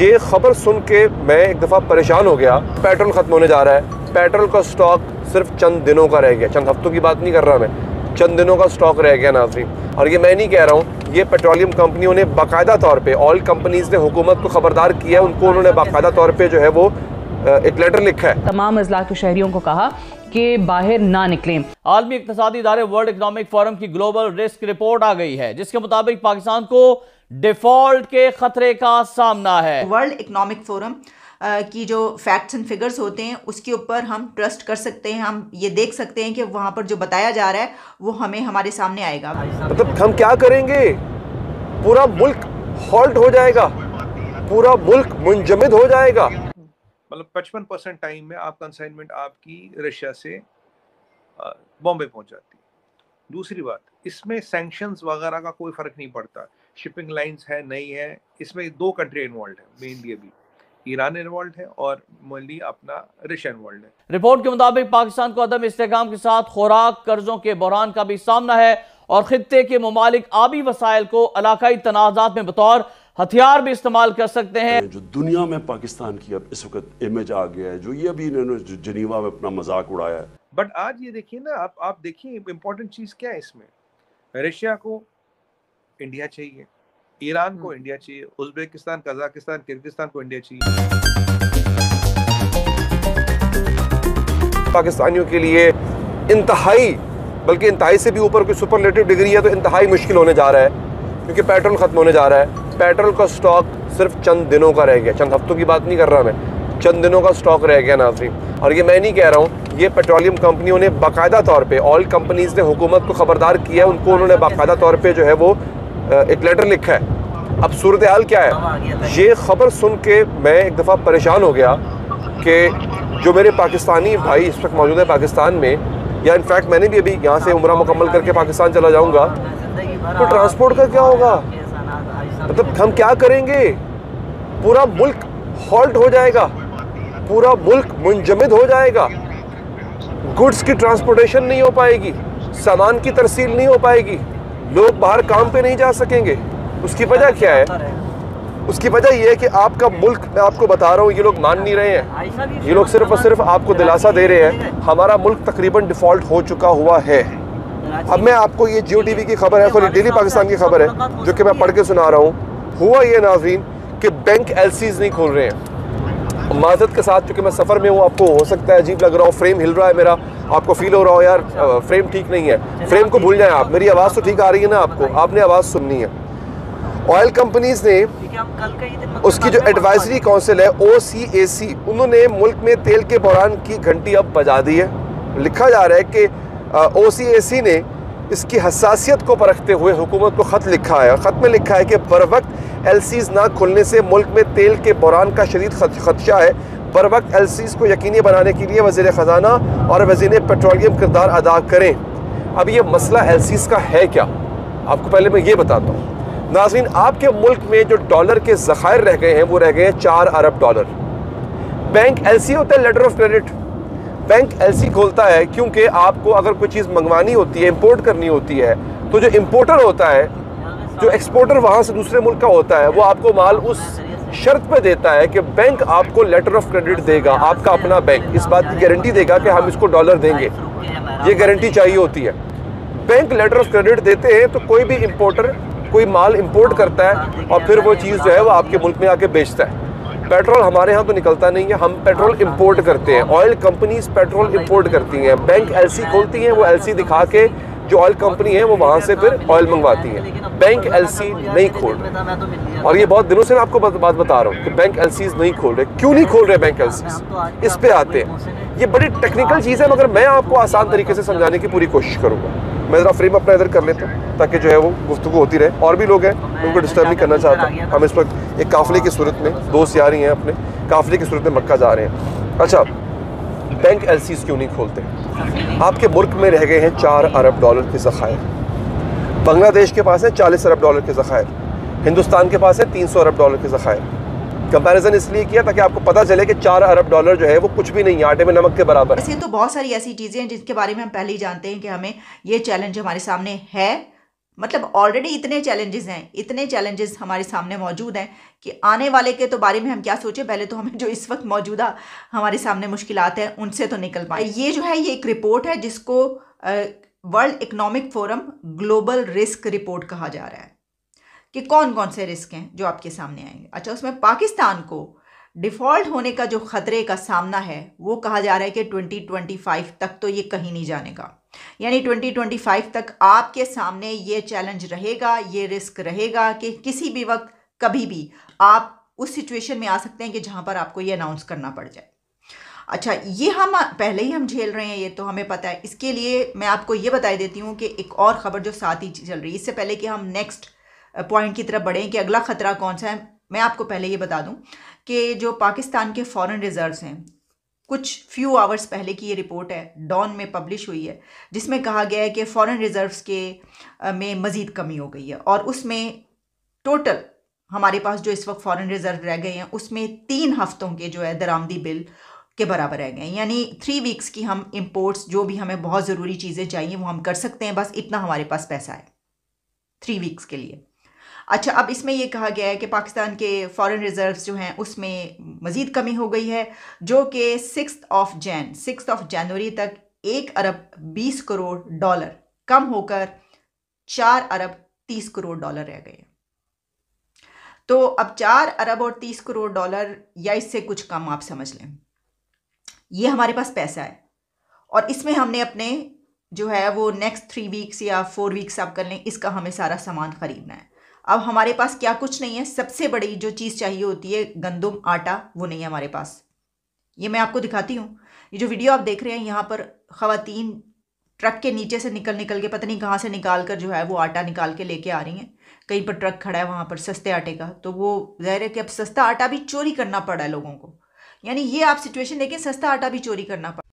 ये खबर सुन के मैं एक दफ़ा परेशान हो गया। पेट्रोल ख़त्म होने जा रहा है, पेट्रोल का स्टॉक सिर्फ चंद दिनों का रह गया, चंद हफ्तों की बात नहीं कर रहा मैं, चंद दिनों का स्टॉक रह गया नाज़रीन। और ये मैं नहीं कह रहा हूँ, ये पेट्रोलियम कंपनियों ने बाकायदा तौर पे, ऑयल कंपनीज़ ने हुकूमत को खबरदार किया है, उनको उन्होंने बाकायदा तौर पर जो है वो एक लेटर लिखा है। तमाम इज़लाक़ के शहरियों को कहा कि बाहर ना निकलें। आलमी इक़्तिसादी इदारे वर्ल्ड इकनॉमिक फोरम की ग्लोबल रिस्क रिपोर्ट आ गई है, जिसके मुताबिक पाकिस्तान को डिफॉल्ट के खतरे का सामना है। वर्ल्ड इकनॉमिक फोरम की जो फैक्ट्स एंड फिगर्स होते हैं उसके ऊपर हम ट्रस्ट कर सकते हैं, हम ये देख सकते हैं कि वहाँ पर जो बताया जा रहा है वो हमें हमारे सामने आएगा। मतलब हम क्या करेंगे, पूरा मुल्क हॉल्ट हो जाएगा, पूरा मुल्क मुंजमद हो जाएगा। मतलब 55% टाइम में आप कंसाइनमेंट आपकी रशिया से बॉम्बे पहुंच जाती है। दूसरी बात, इसमें सैंक्शंस वगैरह का कोई फ़र्क नहीं पड़ता, शिपिंग लाइंस है नहीं है, इसमें दो कंट्री इन्वॉल्व है, मेनली अभी ईरान इन्वॉल्व है और मेनली अपना रशिया इन्वॉल्व है। रिपोर्ट के मुताबिक पाकिस्तान को अदम इस्तेहकाम के साथ खुराक कर्जों के बहरान का भी सामना है और खित्ते के ममालिक आबी वसाइल को इलाकाई तनाज़ात में बतौर हथियार भी इस्तेमाल कर सकते हैं। जो दुनिया में पाकिस्तान की अब इस वक्त इमेज आ गया है, जो ये अभी इन्होंने जिनेवा में अपना मजाक उड़ाया है। बट आज ये देखिए ना, आप देखिए इम्पोर्टेंट चीज़ क्या है इसमें, रशिया को इंडिया चाहिए, ईरान को इंडिया चाहिए, उज्बेकिस्तान, कजाकिस्तान, किर्गिस्तान को इंडिया चाहिए। पाकिस्तानियों के लिए इंतहाई, बल्कि इंतहाई से भी ऊपर कोई सुपरलेटिव डिग्री है तो इंतहाई मुश्किल होने जा रहा है, क्योंकि पेट्रोल ख़त्म होने जा रहा है। पेट्रोल का स्टॉक सिर्फ चंद दिनों का रह गया, चंद हफ्तों की बात नहीं कर रहा मैं, चंद दिनों का स्टॉक रह गया नाज़रीन। और ये मैं नहीं कह रहा हूँ, ये पेट्रोलियम कंपनियों ने बाकायदा तौर पे, ऑयल कंपनीज़ ने हुकूमत को खबरदार किया है, उनको उन्होंने बाकायदा तौर पे जो है वो एक लेटर लिखा है। अब सूरत हाल क्या है, ये खबर सुन के मैं एक दफ़ा परेशान हो गया कि जो मेरे पाकिस्तानी भाई इस वक्त मौजूद है पाकिस्तान में, या इनफैक्ट मैंने भी अभी यहाँ से उम्रा मुकम्मल करके पाकिस्तान चला जाऊँगा, तो ट्रांसपोर्ट का क्या होगा, मतलब हम क्या करेंगे, पूरा मुल्क हॉल्ट हो जाएगा, पूरा मुल्क मुंजमद हो जाएगा, गुड्स की ट्रांसपोर्टेशन नहीं हो पाएगी, सामान की तरसील नहीं हो पाएगी, लोग बाहर काम पे नहीं जा सकेंगे। उसकी वजह क्या है, उसकी वजह यह है कि आपका मुल्क, मैं आपको बता रहा हूँ, ये लोग मान नहीं रहे हैं, ये लोग सिर्फ और सिर्फ आपको दिलासा दे रहे हैं। हमारा मुल्क तकरीबन डिफ़ॉल्ट हो चुका हुआ है। अब मैं आपको ये जियो टीवी की खबर है, सॉरी डेली पाकिस्तान की खबर है जो कि मैं पढ़ के सुना रहा हूँ। हुआ ये नाज़रीन कि बैंक एलसीज नहीं खोल रहे हैं, माजरत के साथ, क्योंकि मैं सफ़र में हूँ, आपको हो सकता है अजीब लग रहा हो, फ्रेम हिल रहा है मेरा, आपको फील हो रहा हो यार फ्रेम ठीक नहीं है, फ्रेम को भूल जाएं आप, मेरी आवाज़ तो ठीक आ रही है ना आपको, आपने आवाज़ सुननी है। ऑयल कंपनीज़ ने उसकी जो एडवाइजरी काउंसिल है OCAC, उन्होंने मुल्क में तेल के बहरान की घंटी अब बजा दी है। लिखा जा रहा है कि OCAC ने इसकी हसासियत को परखते हुए हुकूमत को ख़त लिखा है, और ख़त में लिखा है कि बर वक्त LCs ना खुलने से मुल्क में तेल के बहरान का शदीद खदशा है। बर वक्त LCs को यकीनी बनाने के लिए वज़ीर ख़जाना और वज़ीर पेट्रोलियम किरदार अदा करें। अब ये मसला LCs का है क्या, आपको पहले मैं ये बताता हूँ नाज़रीन। आपके मुल्क में जो डॉलर के ज़खायर रह गए हैं वो रह गए हैं 4 अरब डॉलर। बैंक LC होता है, letter of credit. Bank LC खोलता है क्योंकि आपको अगर कोई चीज़ मंगवानी होती है, इंपोर्ट करनी होती है, तो जो इंपोर्टर होता है, जो एक्सपोर्टर वहाँ से दूसरे मुल्क का होता है, वो आपको माल उस शर्त पे देता है कि बैंक आपको लेटर ऑफ क्रेडिट देगा, आपका अपना बैंक इस बात की गारंटी देगा कि हम इसको डॉलर देंगे, ये गारंटी चाहिए होती है। बैंक लेटर ऑफ क्रेडिट देते हैं तो कोई भी इंपोर्टर कोई माल इंपोर्ट करता है और फिर वो चीज़ जो है वो आपके मुल्क में आके बेचता है। पेट्रोल हमारे यहाँ तो निकलता नहीं है, हम पेट्रोल इंपोर्ट करते हैं, ऑयल कंपनीज पेट्रोल इंपोर्ट करती हैं, बैंक LC खोलती हैं, वो LC दिखा के जो ऑयल कंपनी है वो वहाँ से फिर ऑयल मंगवाती है। बैंक LC नहीं खोल रहे, और ये बहुत दिनों से मैं आपको बात बता रहा हूँ कि बैंक LCs नहीं खोल रहे। क्यों नहीं खोल रहे बैंक LCs, इस पर आते हैं। ये बड़ी टेक्निकल चीज़ है, मगर मैं आपको आसान तरीके से समझाने की पूरी कोशिश करूँगा। मैं ज़रा फ्रेम अपना इधर कर लेता हूँ ताकि जो है वो गुफ्तगू होती रहे, और भी लोग हैं उनको डिस्टर्ब नहीं करना चाहता। हम इस वक्त एक काफ़िले की सूरत में, दो सियारी हैं अपने, काफ़िले की सूरत में मक्का जा रहे हैं। अच्छा, बैंक LCs क्यों नहीं खोलते? आपके मुल्क में रह गए हैं 4 अरब डॉलर के ज़खायर, बांग्लादेश के पास है 40 अरब डॉलर के ज़खायर, हिंदुस्तान के पास है 300 अरब डॉलर के ज़खायर। कंपैरिजन इसलिए किया ताकि आपको पता चले कि 4 अरब डॉलर जो है वो कुछ भी नहीं है, आटे में नमक के बराबर। ऐसे तो बहुत सारी ऐसी चीज़ें हैं जिसके बारे में हम पहले ही जानते हैं कि हमें ये चैलेंज हमारे सामने है, मतलब ऑलरेडी इतने चैलेंजेस हैं, इतने चैलेंजेस हमारे सामने मौजूद हैं कि आने वाले के तो बारे में हम क्या सोचें। पहले तो हमें जो इस वक्त मौजूदा हमारे सामने मुश्किलात हैं उनसे तो निकल पाए। ये जो है ये एक रिपोर्ट है जिसको World Economic Forum global risk report कहा जा रहा है कि कौन कौन से रिस्क हैं जो आपके सामने आएंगे। अच्छा, उसमें पाकिस्तान को डिफ़ॉल्ट होने का जो ख़तरे का सामना है वो कहा जा रहा है कि 2025 तक तो ये कहीं नहीं जाने का, यानी 2025 तक आपके सामने ये चैलेंज रहेगा, ये रिस्क रहेगा कि किसी भी वक्त कभी भी आप उस सिचुएशन में आ सकते हैं कि जहाँ पर आपको ये अनाउंस करना पड़ जाए। अच्छा, ये हम पहले ही हम झेल रहे हैं, ये तो हमें पता है। इसके लिए मैं आपको ये बता देती हूँ कि एक और ख़बर जो साथ ही चल रही है, इससे पहले कि हम नेक्स्ट पॉइंट की तरफ बढ़ें कि अगला ख़तरा कौन सा है, मैं आपको पहले ये बता दूं कि जो पाकिस्तान के फॉरेन रिजर्व्स हैं, कुछ फ्यू आवर्स पहले की ये रिपोर्ट है, डॉन में पब्लिश हुई है, जिसमें कहा गया है कि फॉरेन रिजर्व्स के में मज़ीद कमी हो गई है और उसमें टोटल हमारे पास जो इस वक्त फॉरेन रिजर्व रह गए हैं उसमें 3 हफ्तों के जो है दरामदी बिल के बराबर रह गए, यानी 3 वीक्स की हम इम्पोर्ट्स जो भी हमें बहुत ज़रूरी चीज़ें चाहिए वो हम कर सकते हैं, बस इतना हमारे पास पैसा है 3 वीक्स के लिए। अच्छा, अब इसमें यह कहा गया है कि पाकिस्तान के फॉरेन रिजर्व्स जो हैं उसमें मज़ीद कमी हो गई है जो कि 6 जनवरी तक 1 अरब 20 करोड़ डॉलर कम होकर 4 अरब 30 करोड़ डॉलर रह गए। तो अब 4 अरब और 30 करोड़ डॉलर या इससे कुछ कम आप समझ लें, ये हमारे पास पैसा है और इसमें हमने अपने जो है वो नेक्स्ट 3 वीक्स या 4 वीक्स आप कर लें, इसका हमें सारा सामान ख़रीदना है। अब हमारे पास क्या कुछ नहीं है, सबसे बड़ी जो चीज़ चाहिए होती है गंदम, आटा, वो नहीं है हमारे पास। ये मैं आपको दिखाती हूँ, ये जो वीडियो आप देख रहे हैं यहाँ पर ख़वातीन ट्रक के नीचे से निकल के पता नहीं कहाँ से निकाल कर जो है वो आटा निकाल के लेके आ रही हैं। कहीं पर ट्रक खड़ा है वहाँ पर सस्ते आटे का, तो वो ज़ाहिर है कि अब सस्ता आटा भी चोरी करना पड़ा है लोगों को, यानी ये आप सिचुएशन देखें, सस्ता आटा भी चोरी करना पड़ा।